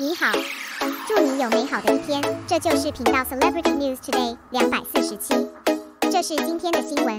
你好，祝你有美好的一天。这就是频道 Celebrity News Today 247，这是今天的新闻。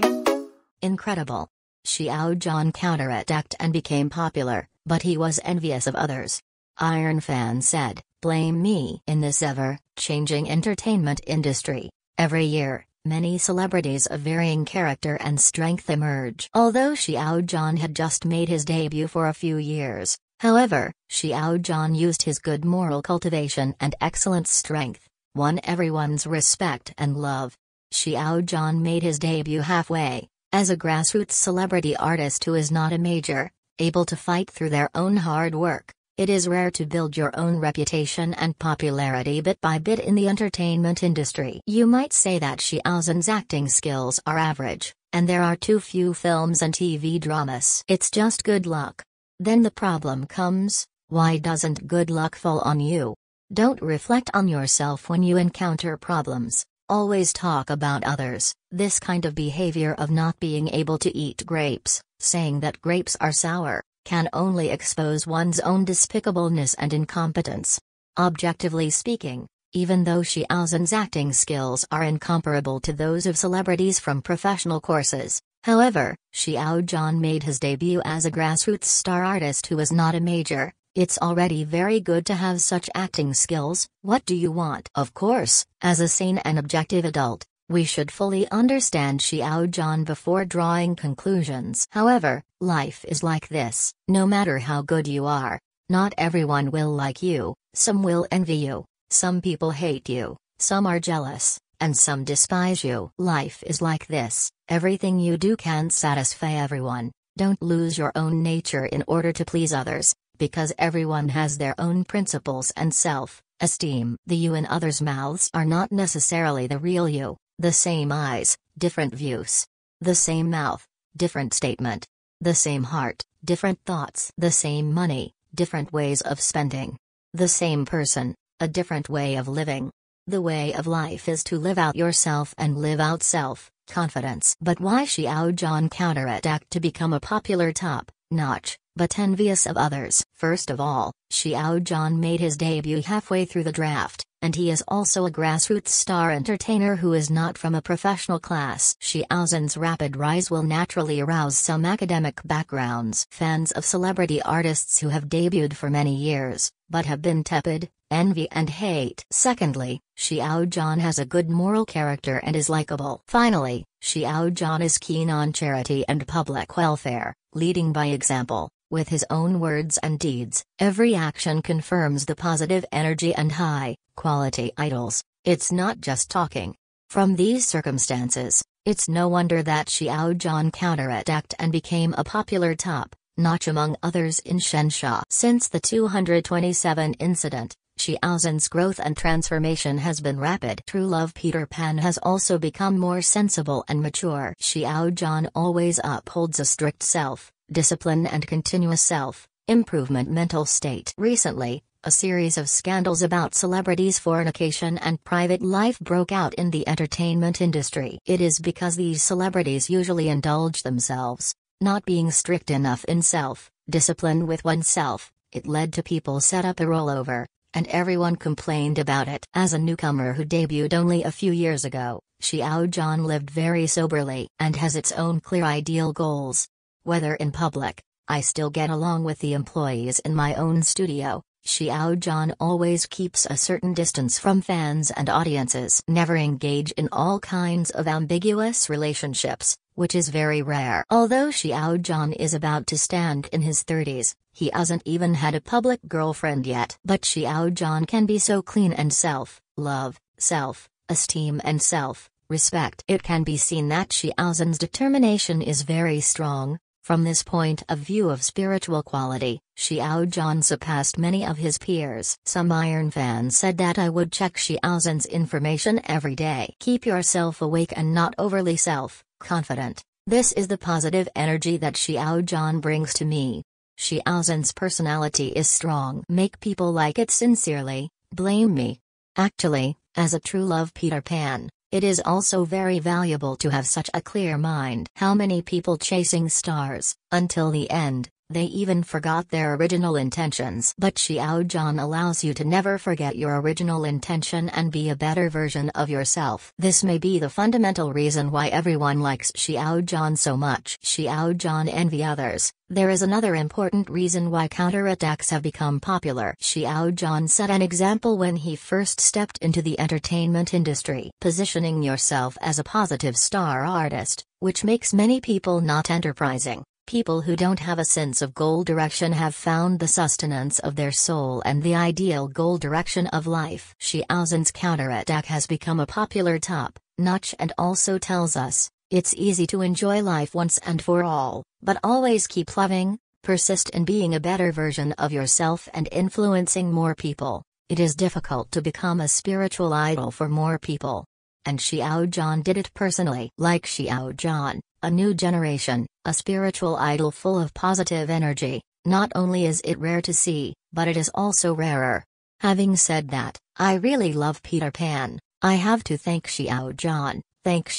Incredible. Xiao Zhan counterattacked and became popular, but he was envious of others. Iron Fan said, "Blame me." In this ever-changing entertainment industry, every year, many celebrities of varying character and strength emerge. Although Xiao Zhan had just made his debut for a few years, however, Xiao Zhan used his good moral cultivation and excellent strength, won everyone's respect and love. Xiao Zhan made his debut halfway, as a grassroots celebrity artist who is not a major, able to fight through their own hard work. It is rare to build your own reputation and popularity bit by bit in the entertainment industry. You might say that Xiao Zhan's acting skills are average, and there are too few films and TV dramas. It's just good luck. Then the problem comes, why doesn't good luck fall on you? Don't reflect on yourself when you encounter problems. Always talk about others. This kind of behavior of not being able to eat grapes, saying that grapes are sour, can only expose one's own despicableness and incompetence. Objectively speaking, even though Xiao Zhan's acting skills are incomparable to those of celebrities from professional courses, however, Xiao Zhan made his debut as a grassroots star artist who was not a major. It's already very good to have such acting skills. What do you want? Of course, as a sane and objective adult, we should fully understand Xiao Zhan before drawing conclusions. However, life is like this. No matter how good you are, not everyone will like you, some will envy you, some people hate you, some are jealous, and some despise you. Life is like this. Everything you do can't satisfy everyone. Don't lose your own nature in order to please others, because everyone has their own principles and self-esteem. The you in others' mouths are not necessarily the real you. The same eyes, different views. The same mouth, different statement. The same heart, different thoughts. The same money, different ways of spending. The same person, a different way of living. The way of life is to live out yourself and live out self-confidence. But why Xiao Zhan counterattacked to become a popular top-notch, but envious of others? First of all, Xiao Zhan made his debut halfway through the draft, and he is also a grassroots star entertainer who is not from a professional class. Xiao Zhan's rapid rise will naturally arouse some academic backgrounds. Fans of celebrity artists who have debuted for many years, but have been tepid, envy and hate. Secondly, Xiao Zhan has a good moral character and is likable. Finally, Xiao Zhan is keen on charity and public welfare, leading by example. With his own words and deeds, every action confirms the positive energy and high-quality idols. It's not just talking. From these circumstances, it's no wonder that Xiao Zhan counterattacked and became a popular top-notch among others in Shensha. Since the 247 incident, Xiao Zhan's growth and transformation has been rapid. True love Peter Pan has also become more sensible and mature. Xiao Zhan always upholds a strict self-discipline and continuous self-improvement mental state. Recently, a series of scandals about celebrities' fornication and private life broke out in the entertainment industry. It is because these celebrities usually indulge themselves, not being strict enough in self-discipline with oneself. It led to people set up a rollover, and everyone complained about it. As a newcomer who debuted only a few years ago, Xiao Zhan lived very soberly and has its own clear ideal goals. Whether in public, I still get along with the employees in my own studio. Xiao Zhan always keeps a certain distance from fans and audiences. Never engage in all kinds of ambiguous relationships, which is very rare. Although Xiao Zhan is about to stand in his 30s, he hasn't even had a public girlfriend yet. But Xiao Zhan can be so clean and self-love, self-esteem and self-respect. It can be seen that Xiao Zhan's determination is very strong. From this point of view of spiritual quality, Xiao Zhan surpassed many of his peers. Some Iron fans said that I would check Xiao Zhan's information every day. Keep yourself awake and not overly self-confident. This is the positive energy that Xiao Zhan brings to me. Xiao Zhan's personality is strong. Make people like it sincerely. Blame me. Actually, as a true love Peter Pan, it is also very valuable to have such a clear mind. How many people chasing stars, until the end, They even forgot their original intentions. But Xiao Zhan allows you to never forget your original intention and be a better version of yourself. This may be the fundamental reason why everyone likes Xiao Zhan so much. Xiao Zhan envy others. There is another important reason why counterattacks have become popular. Xiao Zhan set an example when he first stepped into the entertainment industry, positioning yourself as a positive star artist, which makes many people not enterprising. People who don't have a sense of goal direction have found the sustenance of their soul and the ideal goal direction of life. Xiao Zhan's counterattack has become a popular top notch and also tells us, it's easy to enjoy life once and for all, but always keep loving, persist in being a better version of yourself and influencing more people. It is difficult to become a spiritual idol for more people. And Xiao Zhan did it personally. Like Xiao Zhan, a new generation, a spiritual idol full of positive energy, not only is it rare to see, but it is also rarer. Having said that, I really love Peter Pan. I have to thank Xiao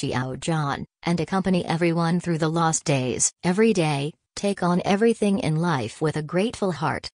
Zhan, and accompany everyone through the lost days. Every day, take on everything in life with a grateful heart.